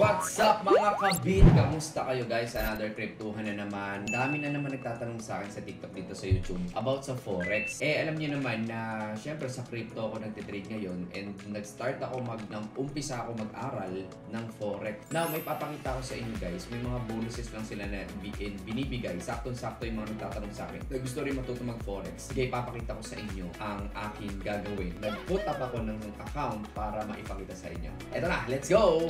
What's up mga kabit? Kamusta kayo guys? Another cryptohan na naman. Dami na naman nagtatanong sa akin sa TikTok dito sa YouTube about sa Forex. Alam niyo naman na syempre sa crypto ako nagtitrade ngayon and nag-start ako umpisa ako mag-aral ng Forex. Now, may papakita ko sa inyo guys. May mga bonuses lang sila na binibigay. Saktong-sakto yung mga nagtatanong sa akin. Gusto rin matuto mag-Forex. Sige, papakita ko sa inyo ang aking gagawin. Nag-put up ako ng account para maipakita sa inyo. Eto na, let's go!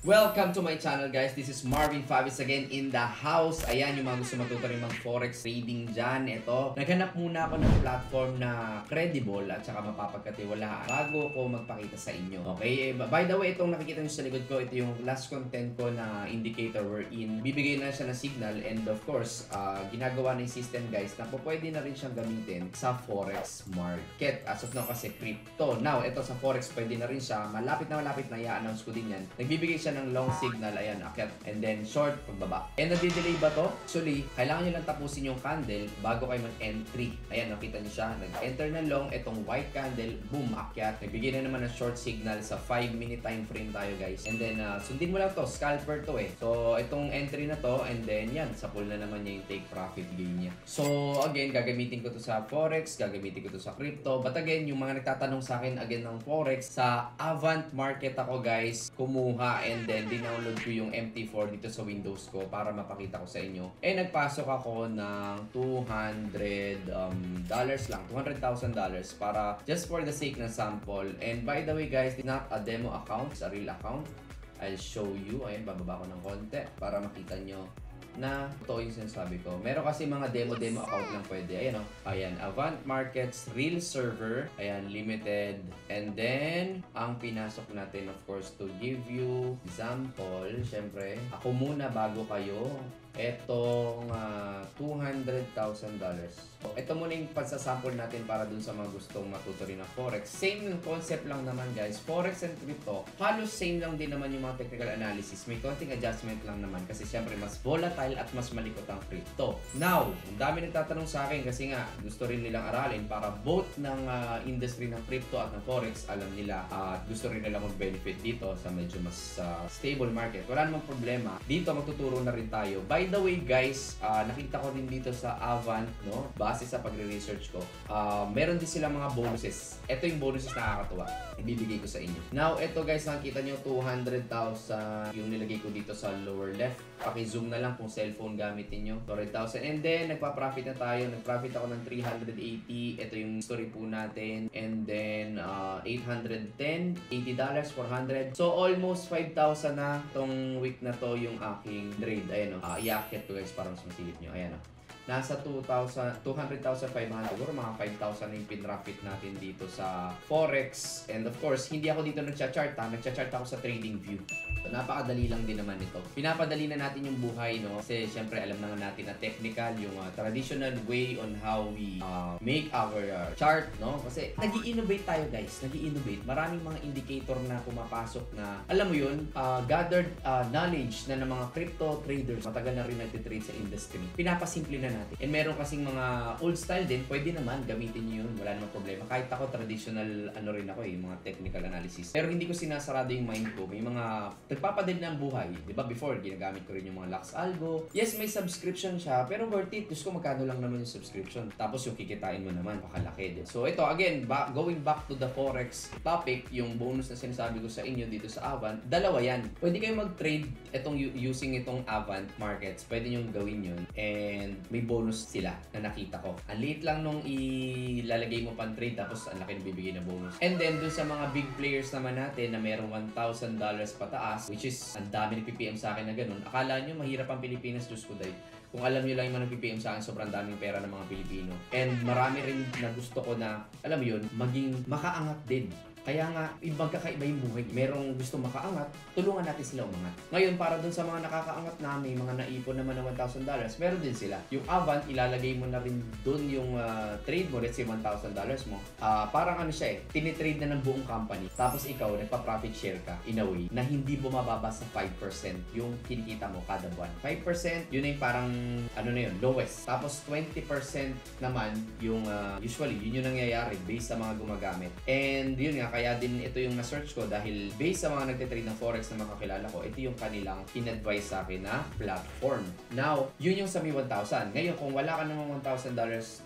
Welcome to my channel guys, this is Marvin Favis again in the house. Ayan, yung mga gusto matuto rin mag forex trading dyan, eto. Naghanap muna ako ng platform na credible at saka mapapagkatiwalaan bago ko magpakita sa inyo. Okay, by the way, itong nakikita nyo sa likod ko, ito yung last content ko na indicator wherein bibigay na siya na signal and of course, ginagawa na yung system guys na pwede na rin siyang gamitin sa forex market. As of now kasi crypto. Now, eto sa forex pwede na rin siya. Malapit na i-announce ko din yan. Nagbibigay siya ng long signal, ayan, akyat, and then short, pagbaba. And nadidelay ba to? Actually, kailangan nyo lang tapusin yung candle bago kayo mag-entry. Ayan, nakita nyo siya, nag-enter na long, itong white candle, boom, akyat. Nagbigay na naman ng short signal sa 5-minute time frame tayo guys. And then, sundin mo lang to, scalper to eh. So, itong entry na to, and then yan, sa pool na naman niya yung take profit gain niya. So, again, gagamitin ko to sa forex, gagamitin ko to sa crypto. But again, yung mga nagtatanong sa akin, again, ng forex, sa Avant Market ako guys, kumuha and then dinownload ko yung MT4 dito sa Windows ko para mapakita ko sa inyo. Eh nagpasok ako ng $200 lang, $200,000 para just for the sake ng sample. And by the way guys, it's not a demo account, it's a real account. I'll show you. Ayan, bababa ko ng konti para makita nyo na totoo yung sinasabi ko. Meron kasi mga demo-demo account lang pwede. Ayan o. Ayan, Avant Markets, Real Server. Ayan, Limited. And then, ang pinasok natin, of course, to give you example. Siyempre, ako muna bago kayo. Etong $200,000. So, ito muna yung pansasample natin para dun sa mga gustong matuto rin ng forex. Same concept lang naman guys. Forex and crypto, halos same lang din naman yung mga technical analysis. May konting adjustment lang naman kasi syempre mas volatile at mas malikot ang crypto. Now, ang dami nagtatanong sa akin kasi nga gusto rin nilang aralin para both ng industry ng crypto at ng forex alam nila at gusto rin nila mag-benefit dito sa medyo mas stable market. Wala namang problema. Dito magtuturo na rin tayo. By the way guys, nakita ko rin dito sa Avant, no? Base sa pagre-research ko, meron din sila mga bonuses. Ito yung bonuses na nakakatuwa. Ibibigay ko sa inyo. Now, ito guys, nakita nyo, 200,000 yung nilagay ko dito sa lower left. Paki-zoom na lang kung cellphone gamitin nyo. 200,000. And then, nagpa-profit na tayo. Nag-profit ako ng 380. Ito yung story po natin. And then, 810. $80, 400. So, almost 5,000 na tong week na to yung aking trade. Ayan o. Iaakit ko guys para mas masilip nyo. Ayan o. Nasa 200,500 or mga 5,000 na yung pinrapit natin dito sa Forex. And of course, hindi ako dito nagcha-chart ha. Nagcha-chart ako sa Trading View. So, napakadali lang din naman ito. Pinapadali na natin yung buhay, no? Kasi syempre alam naman natin na technical yung traditional way on how we make our chart, no? Kasi nag-i-innovate tayo guys. Nag-i-innovate. Maraming mga indicator na pumapasok na, alam mo yun, gathered knowledge na ng mga crypto traders. Matagal na rin nagtitrade sa industry. Pinapasimple na natin. And meron kasing mga old style din, pwede naman gamitin nyo yun. Wala namang problema. Kahit ako, traditional ano rin ako eh, mga technical analysis. Pero hindi ko sinasarado yung mind ko. May mga nagpapadali ng buhay. Diba before, ginagamit ko rin yung mga Lux Algo. Yes, may subscription siya, pero worth it. Diyos ko, magkano lang naman yung subscription. Tapos yung kikitain mo naman, pakalaki din. So ito, again, going back to the Forex topic, yung bonus na sinasabi ko sa inyo dito sa Avant, dalawa yan. Pwede kayo mag-trade using itong Avant Markets. Pwede nyo gawin yun. And may bonus sila na nakita ko. Ang late lang nung ilalagay mo pang trade tapos ang laki na bibigay na bonus. And then dun sa mga big players naman natin na merong $1,000 pataas, which is ang dami nagpipm sa akin na ganun. Akala nyo mahirap ang Pilipinas, Diyos ko dahil. Kung alam nyo lang yung mga nag-PPM sa akin, sobrang daming pera ng mga Pilipino. And marami rin na gusto ko na, alam mo yun, maging makaangat din. Kaya nga, magkakaiba yung buhay. Merong gusto makaangat, tulungan natin sila umangat. Ngayon, para dun sa mga nakakaangat na, may mga naipon naman ng $1,000, meron din sila. Yung Avant, ilalagay mo na rin dun yung trade mo, let's say $1,000 mo. Parang ano siya eh, tinitrade na ng buong company. Tapos ikaw, nagpa-profit share ka in a way na hindi bumababa sa 5% yung kinikita mo kada buwan. 5%, yun ay parang, ano na yun, lowest. Tapos 20% naman yung, usually, yun yung nangyayari based sa mga gumagamit. And yun nga, kaya din ito yung na-search ko dahil based sa mga nagtitrade ng Forex na makakilala ko, ito yung kanilang in-advise sa akin na platform. Now, yun yung sa may 1,000. Ngayon, kung wala ka namang $1,000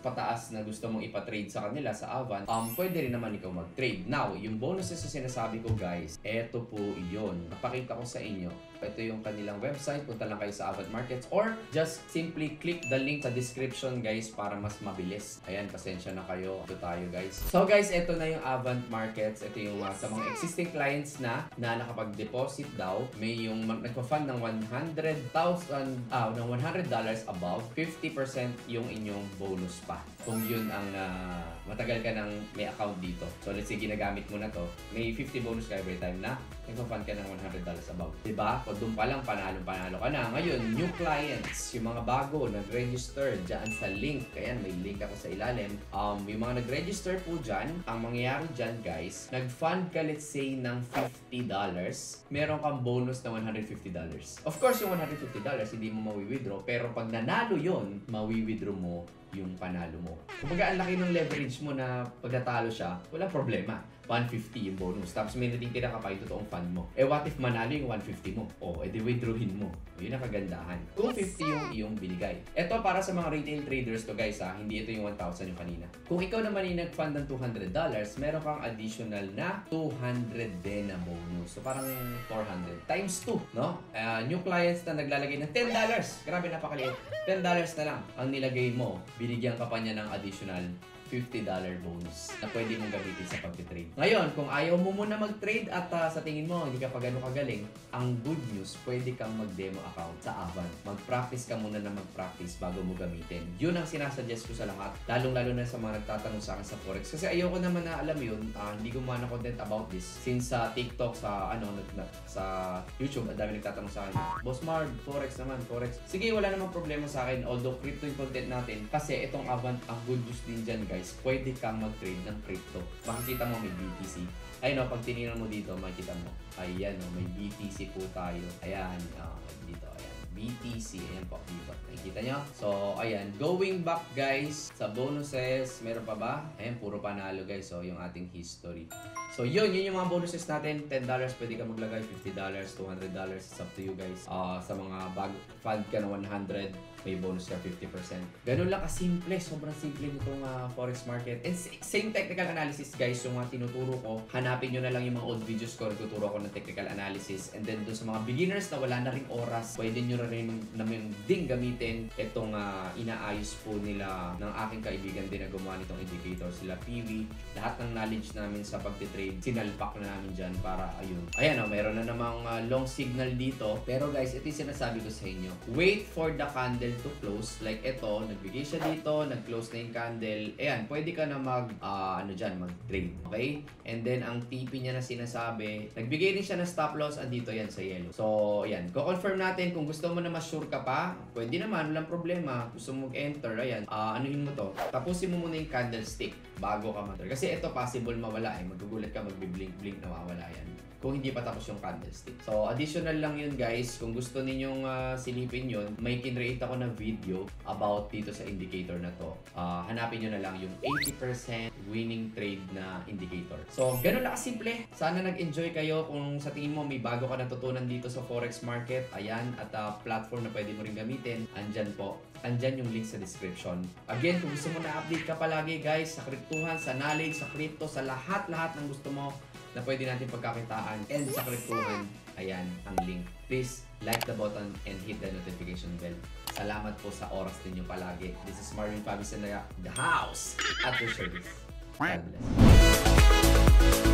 pataas na gusto mong ipatrade sa kanila sa Avant, pwede rin naman ikaw mag-trade. Now, yung bonuses na sinasabi ko guys, eto po yun. Napakita ko sa inyo. Ito yung kanilang website. Punta lang kayo sa Avant Markets or just simply click the link sa description guys para mas mabilis. Ayan, pasensya na kayo. Ito tayo guys. So guys, eto na yung Avant Markets. Ito yung sa mga existing clients na nakapag-deposit daw, may yung nagpa-fund ng $100 above, 50% yung inyong bonus pa. Kung yun ang matagal ka nang may account dito. So let's say ginagamit mo na to, may 50 bonus ka every time na nagpa-fund ka ng $100 above. Diba? Kung doon pa lang, panalo-panalo ka na. Ngayon, new clients, yung mga bago, nag-register dyan sa link. Kaya may link ako sa ilalim. Yung mga nag-register po dyan, ang mangyayari dyan guys, nag-fund ka let's say ng $50, meron kang bonus na $150. Of course, yung $150 hindi mo mawi-withdraw, pero pag nanalo yun, mawi-withdraw mo yung panalo mo. Kumbaga, ang laki ng leverage mo na pag natalo siya, wala problema. 150 yung bonus. Tapos may natitira ka pa yung totoong fund mo. Eh, what if manalo yung 150 mo? O, edi withdrawin mo. Yun ang kagandahan. 250 yung iyong binigay. Ito, para sa mga retail traders to guys ha, hindi ito yung 1,000 yung kanina. Kung ikaw naman yung nag-fund ng $200, meron kang additional na 200 din na bonus. So, parang 400 times 2, no? New clients na naglalagay ng $10. Grabe, napakaliit. $10 na lang ang nilagay mo. Binigyan ka pa niya ng additional $50 bonus na pwede mong gamitin sa pag-trade. Ngayon, kung ayaw mo muna mag-trade at sa tingin mo hindi ka pa gano'ng kagaling, ang good news, pwede kang mag-demo account sa Avant. Mag-practice ka muna na mag-practice bago mo gamitin. Yun ang sinasuggest ko sa lahat, lalong-lalo na sa mga nagtatanong sa akin sa Forex. Kasi ayoko naman na alam yun, hindi gumawa ng content about this. Since sa TikTok, sa ano, sa YouTube, ang dami nagtatanong sa akin, Boss Marv, Forex naman, Forex. Sige, wala namang problema sa akin, although crypto yung content natin, kasi itong Avant, ang good news din dyan guys, pwede kang mag-trade ng crypto. Makikita mo may BTC. Ayun o, pag tinignan mo dito, makikita mo. Ayan o, may BTC po tayo. Ayan, dito, ayan. BTC, ayan po, pivot. Nakikita nyo? So, ayan. Going back, guys, sa bonuses, meron pa ba? Ayan, puro panalo, guys. So, yung ating history. So, yun yung mga bonuses natin. $10, pwede ka maglagay. $50, $200, it's up to you, guys. Sa mga bag, fund ka na $100, may bonus ka 50%. Ganun lang kasimple. Sobrang simple nitong Forex market. And same technical analysis, guys, yung mga tinuturo ko. Hanapin nyo na lang yung mga old videos ko. Nagtuturo ko ng technical analysis. And then, doon sa mga beginners na wala na rin oras, pwede nyo namin din gamitin itong inaayos po nila ng aking kaibigan din na gumawa nitong educator, sila PV. Lahat ng knowledge namin sa pagtitrade, sinalpak na namin dyan para ayun. Ayan o, mayroon na namang long signal dito. Pero guys, ito yung sinasabi ko sa inyo. Wait for the candle to close. Like ito, nagbigay siya dito, nag-close na yung candle. Ayan, pwede ka na mag-trade. Okay? And then, ang TP niya na sinasabi, nagbigay din siya ng stop loss, andito yan sa yellow. So, ayan. Ko-confirm natin kung gusto mo na ma-sure ka pa, pwede naman, walang problema. Gusto mo mag-enter, ayan, anuhin mo to. Tapusin mo muna yung candlestick bago ka mag-enter. Kasi ito possible mawala eh. Magugulat ka, magbi-blink-blink, nawawala yan. Kung hindi pa tapos yung candlestick. So, additional lang yun guys. Kung gusto ninyong silipin yun, may kinreate ako na video about dito sa indicator na to. Hanapin nyo na lang yung 80% winning trade na indicator. So, ganun lang kasimple. Sana nag-enjoy kayo. Kung sa tingin mo may bago ka natutunan dito sa Forex market, ayan, at platform na pwede mo rin gamitin, andyan po. Andyan yung link sa description. Again, kung gusto mo na-update ka palagi guys, sa kriptuhan, sa knowledge, sa crypto, sa lahat-lahat ng gusto mo na pwede natin pagkakitaan and sa kriptuhan, ayan ang link. Please like the button and hit the notification bell. Salamat po sa oras ninyo palagi. This is Marvin Favis in the house at your service. God bless.